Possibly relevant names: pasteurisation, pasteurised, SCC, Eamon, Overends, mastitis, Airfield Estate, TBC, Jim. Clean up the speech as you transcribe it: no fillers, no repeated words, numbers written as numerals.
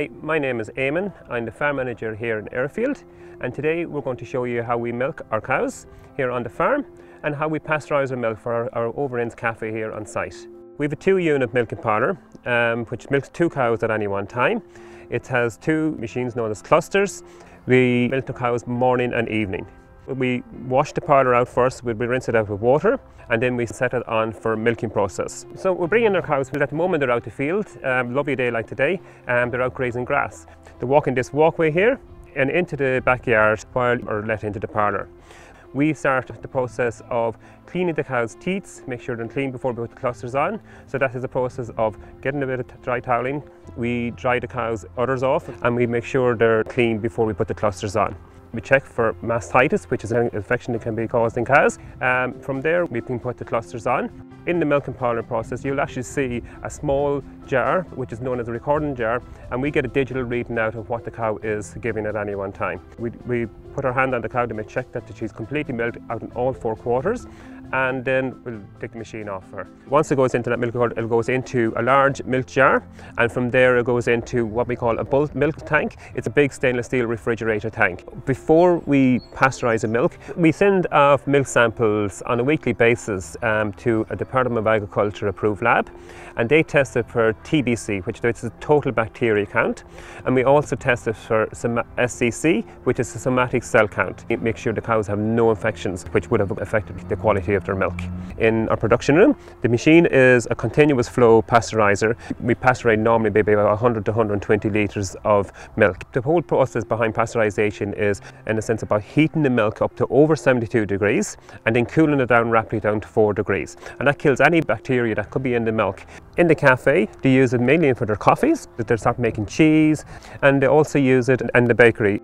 Hi, my name is Eamon. I'm the farm manager here in Airfield, and today we're going to show you how we milk our cows here on the farm and how we pasteurise our milk for our Overends cafe here on site. We have a 2-unit milking parlour which milks 2 cows at any one time. It has 2 machines known as clusters. We milk the cows morning and evening. We wash the parlour out first, we rinse it out with water, and then we set it on for milking process. So we're bringing our cows, at the moment they're out the field, lovely day like today, and they're out grazing grass. They're walking this walkway here and into the backyard while they're let into the parlour. We start the process of cleaning the cows' teats, make sure they're clean before we put the clusters on. So that is the process of getting a bit of dry toweling. We dry the cows' udders off and we make sure they're clean before we put the clusters on. We check for mastitis, which is an infection that can be caused in cows. From there, we can put the clusters on. In the milking parlour process, you'll actually see a small jar, which is known as a recording jar, and we get a digital reading out of what the cow is giving at any one time. We put our hand on the cow to make check that she's completely milked out in all 4 quarters, and then we'll take the machine off her. Once it goes into that milk, it goes into a large milk jar, and from there it goes into what we call a bulk milk tank. It's a big stainless steel refrigerator tank. Before we pasteurise the milk, we send off milk samples on a weekly basis to a Department of Agriculture approved lab, and they test it for TBC, which is the total bacteria count, and we also test it for SCC, which is the somatic cell count. It makes sure the cows have no infections, which would have affected the quality of their milk. In our production room, the machine is a continuous flow pasteurizer. We pasteurise normally maybe about 100 to 120 litres of milk. The whole process behind pasteurisation is, in a sense, about heating the milk up to over 72 degrees and then cooling it down rapidly down to 4 degrees. And that kills any bacteria that could be in the milk. In the cafe, they use it mainly for their coffees, they start making cheese, and they also use it in the bakery.